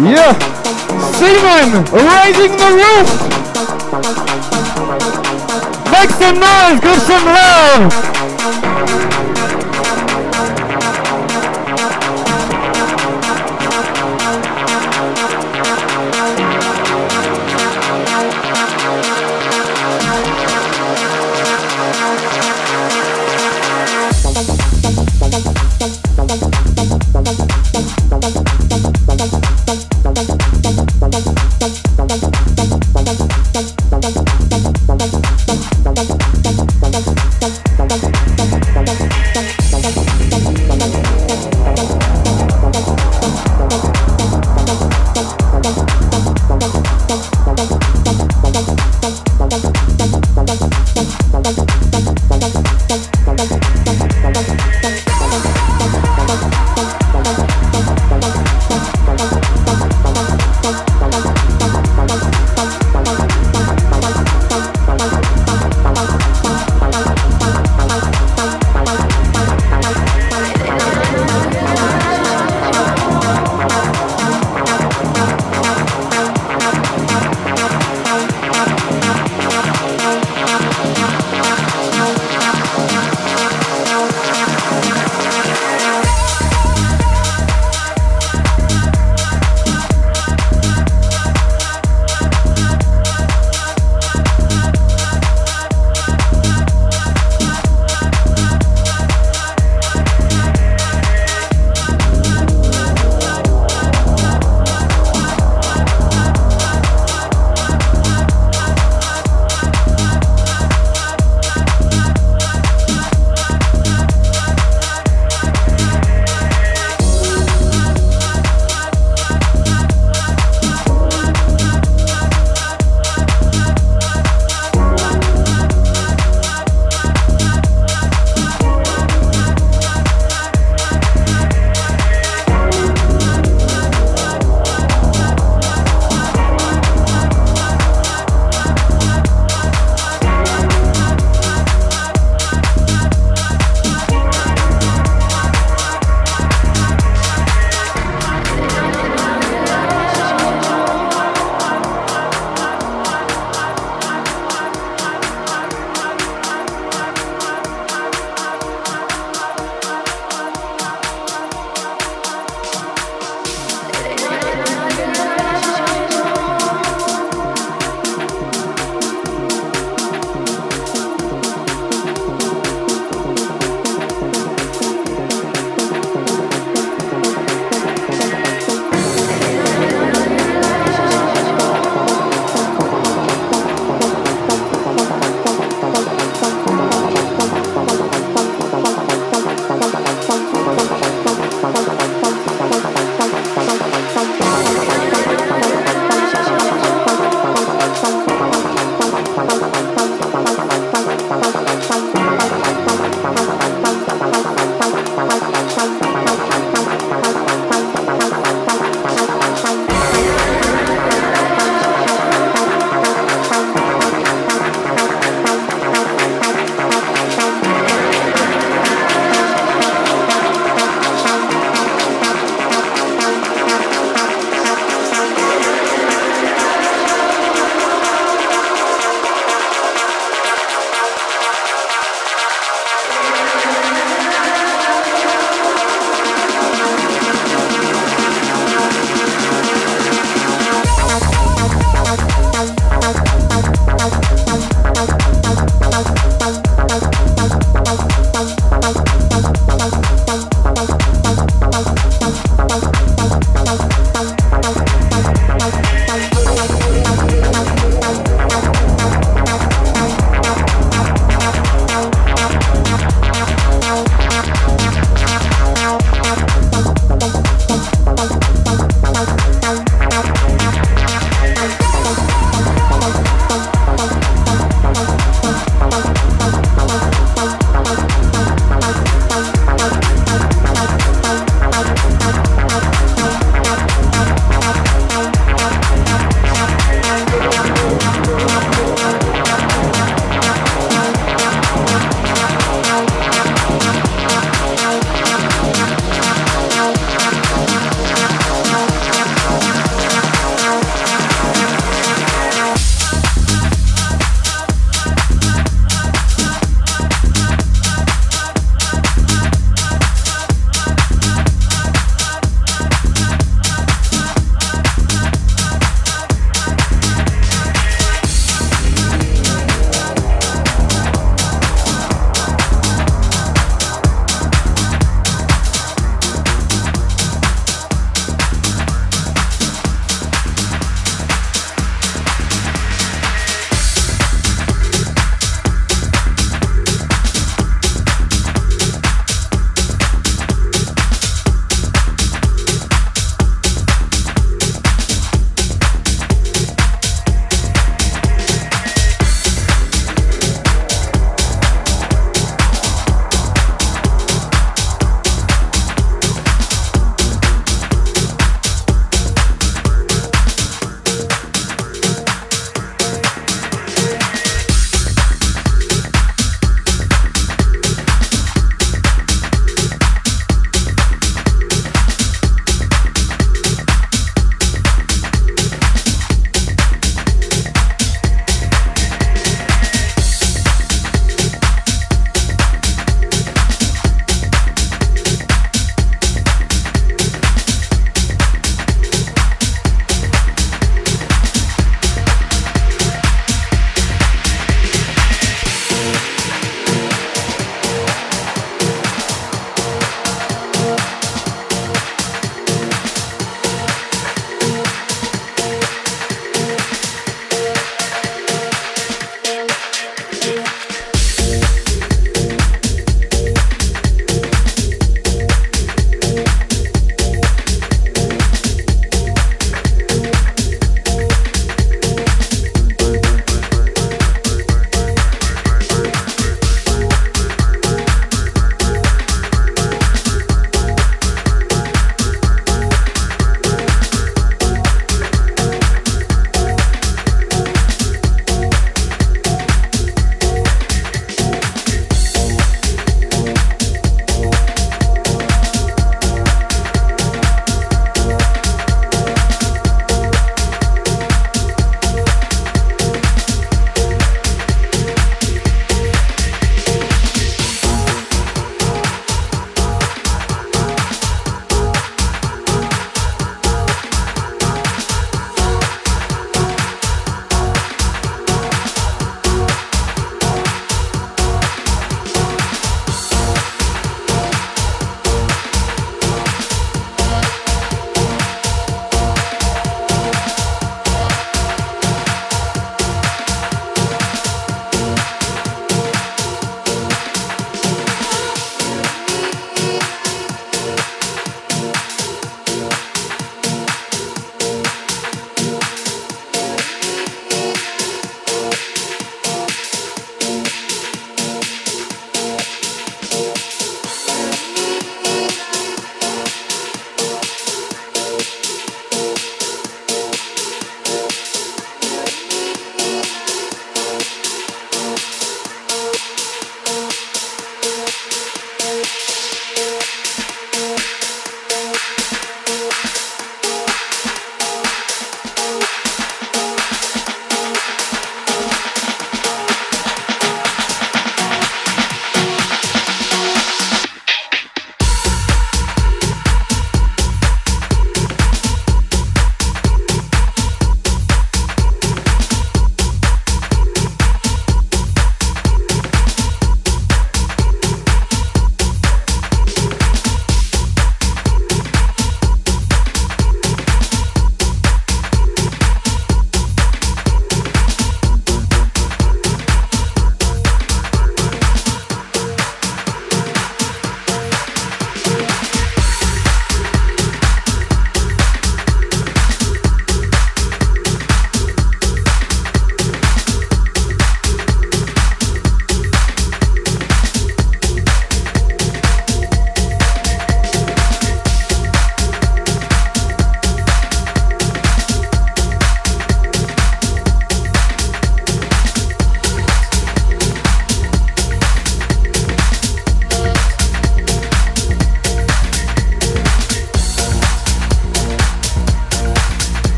Yeah, Seaman, raising the roof. Make some noise, give some love.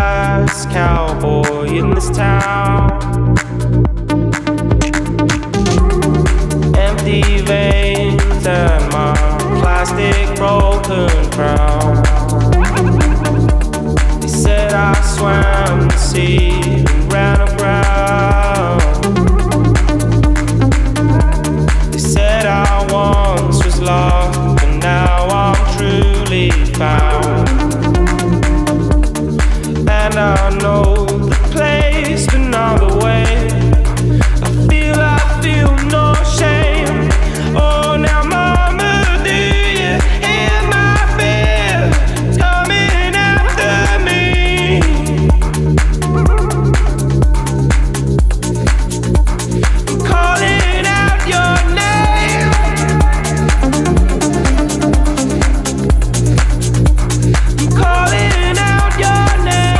last cowboy in this town. Empty veins and my plastic broken crown. They said I swam the sea and ran aground. They said I once was lost, but now I'm truly found. I know the place, but not the way. I feel no shame. Oh, now mama, do you hear my fear? It's coming after me. I'm calling out your name. I'm calling out your name.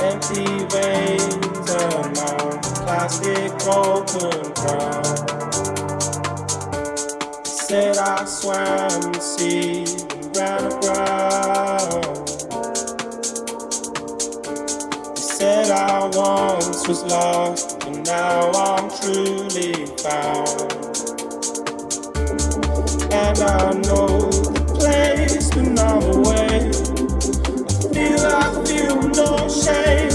Empty veins on my plastic broken crown. Said I swam the sea and ran aground. Said I once was lost, but now I'm truly found. And I know the place, but not the way. I feel no shame.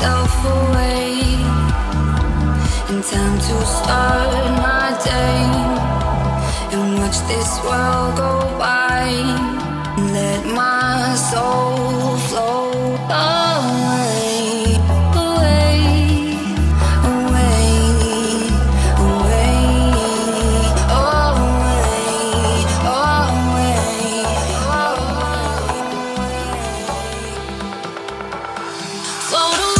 myself away in time to start my day and watch this world go by and let my soul flow away, away, away, away, away, away, float away.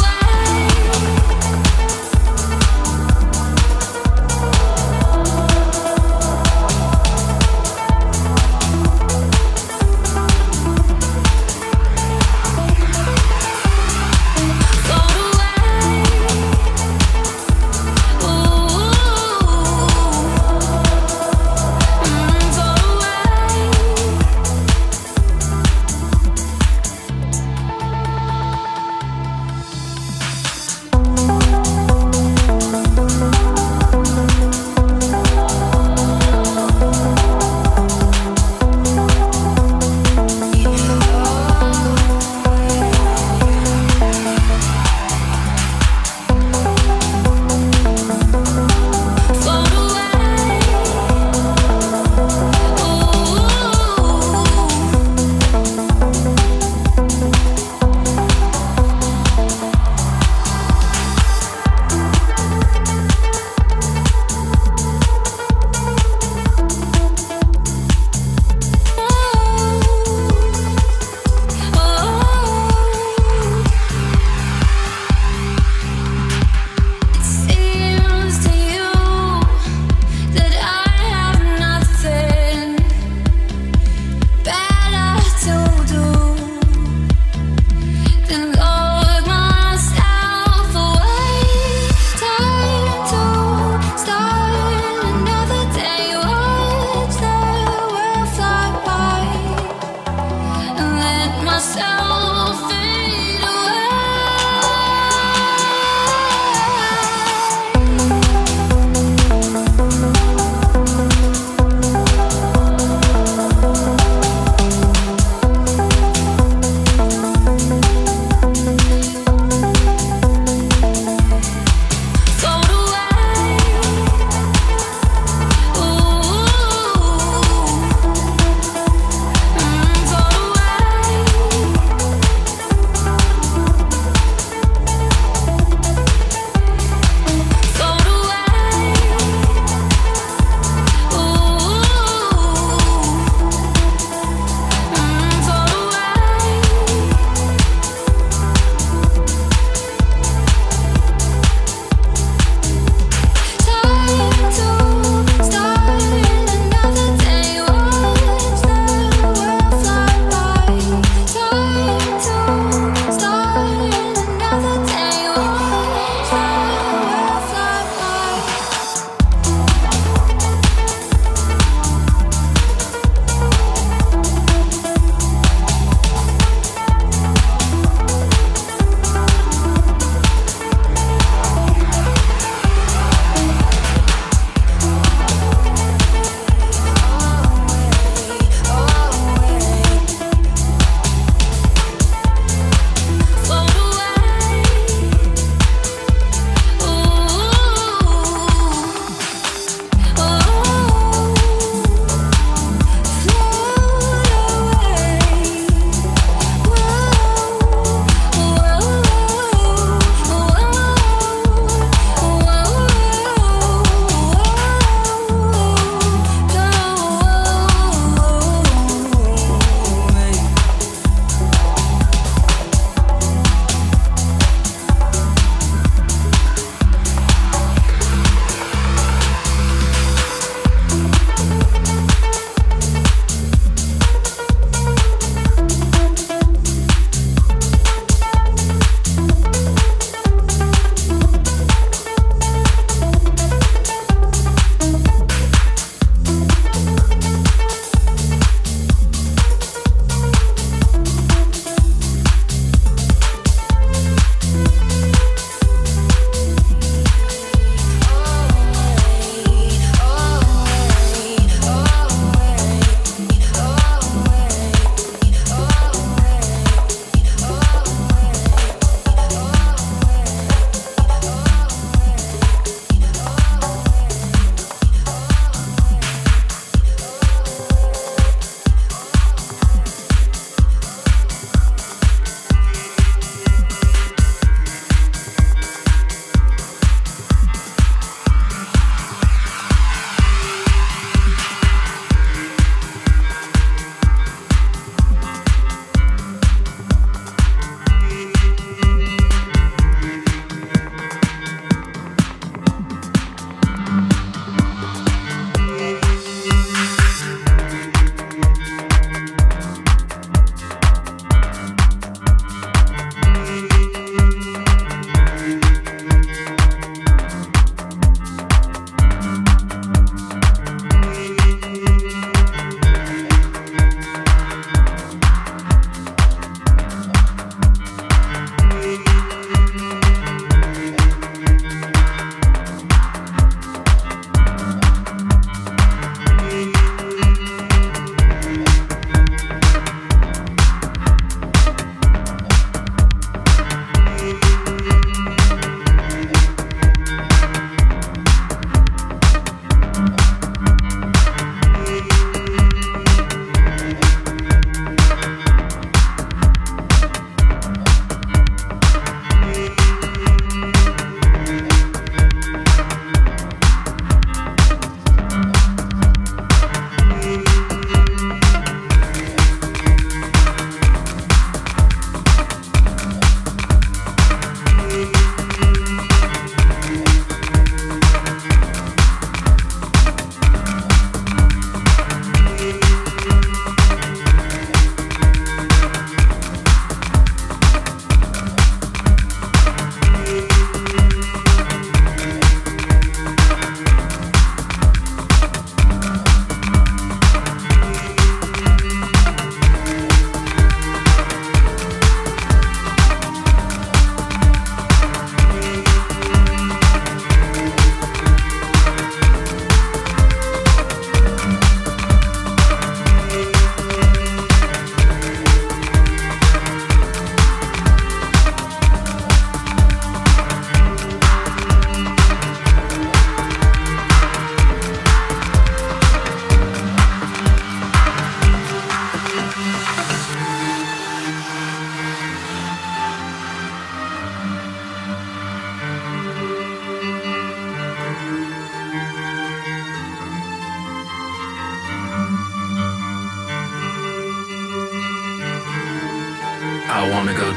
I wanna go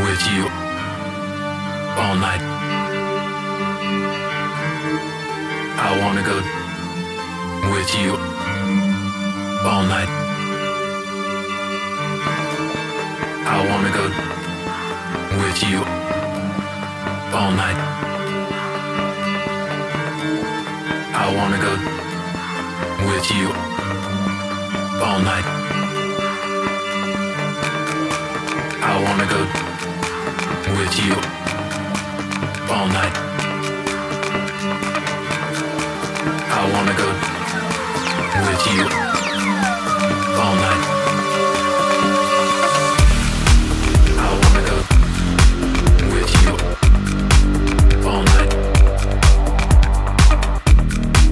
with you all night. I wanna go with you all night. I wanna go with you all night. I wanna go with you all night. I wanna go with you all night. I wanna go with you all night. I wanna go with you all night.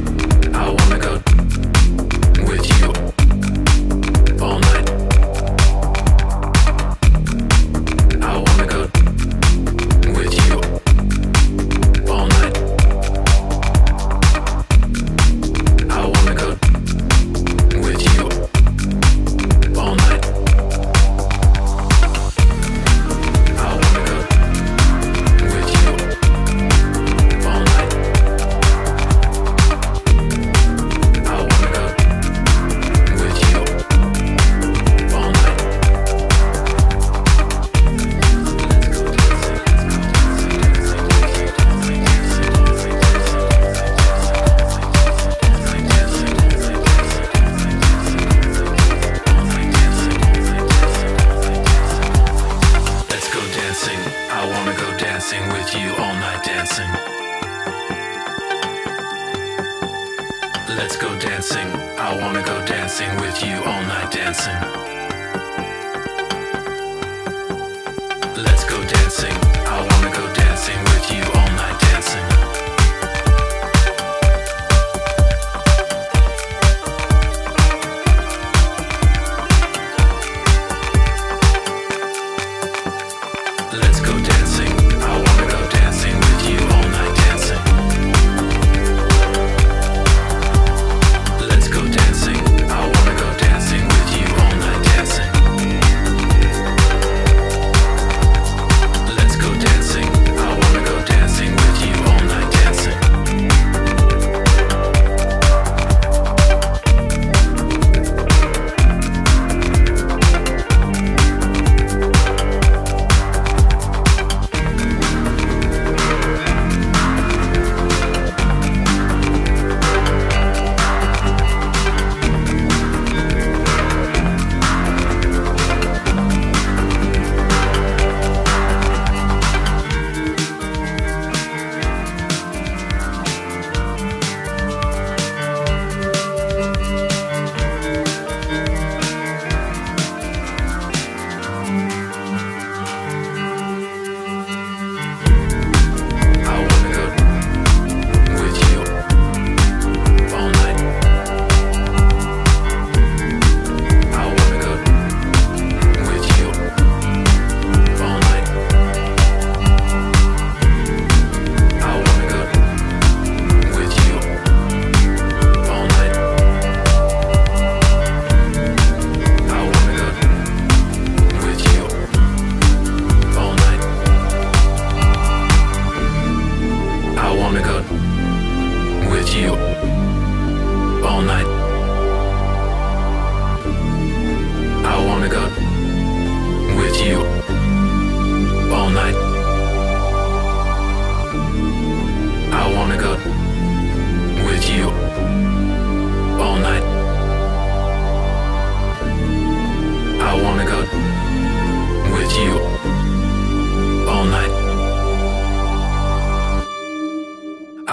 I wanna go with you all night. Let's go dancing. I wanna go dancing with you all night dancing. Let's go dancing. I wanna go dancing with you all night dancing.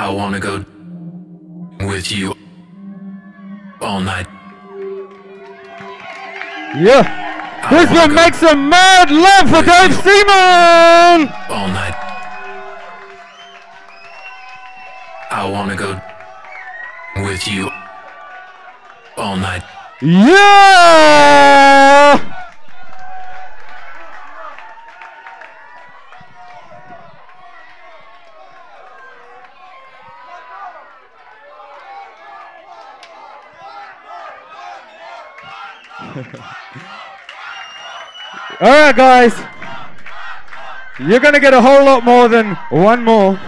I wanna go with you all night. Yeah. This one makes some mad love for Dave Seaman. All night. I wanna go with you all night. Yeah. All right, guys. You're going to get a whole lot more than one more.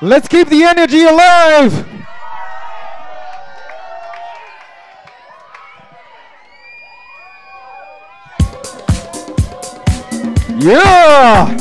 Let's keep the energy alive. Yeah!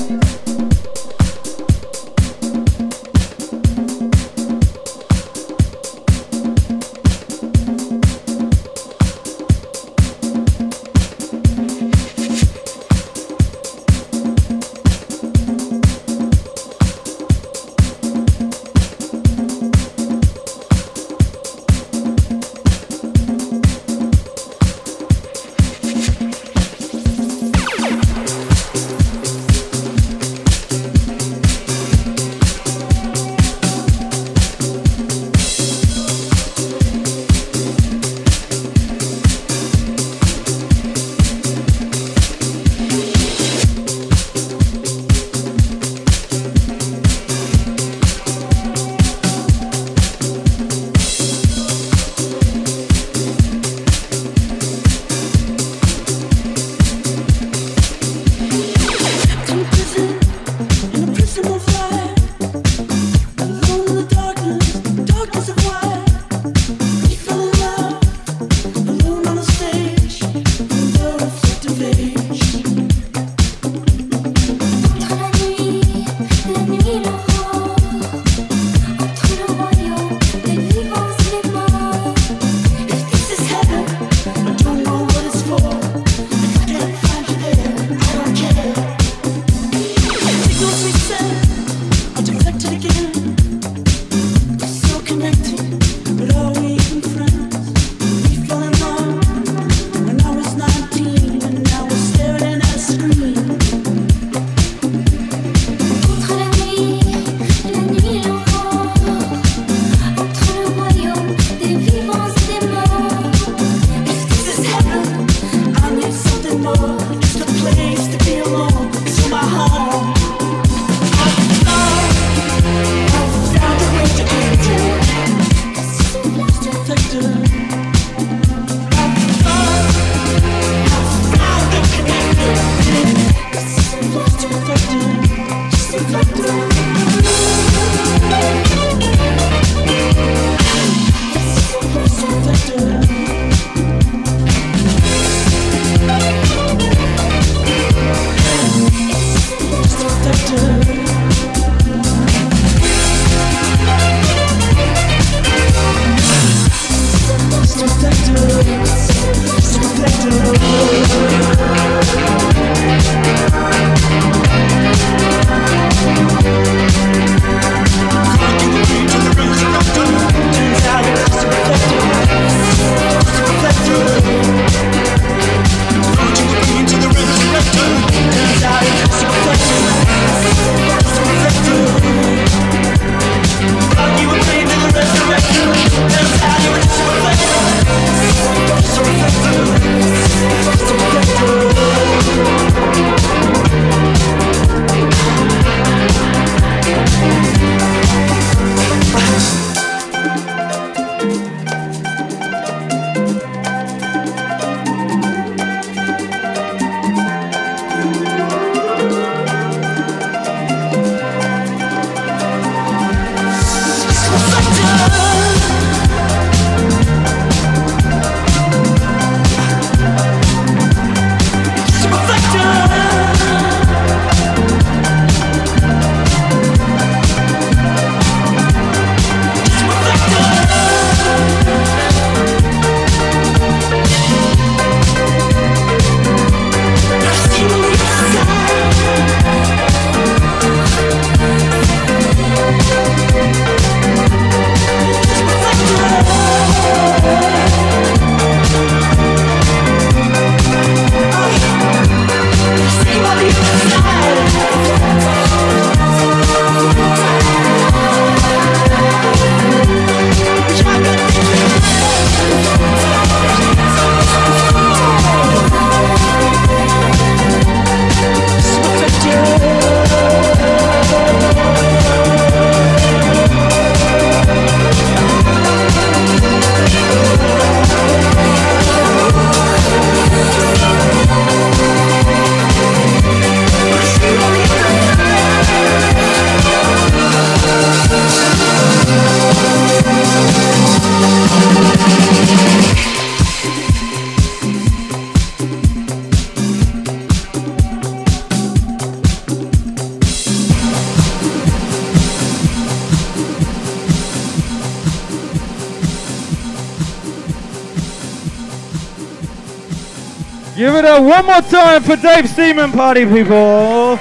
Give it up one more time for Dave Seaman, party people.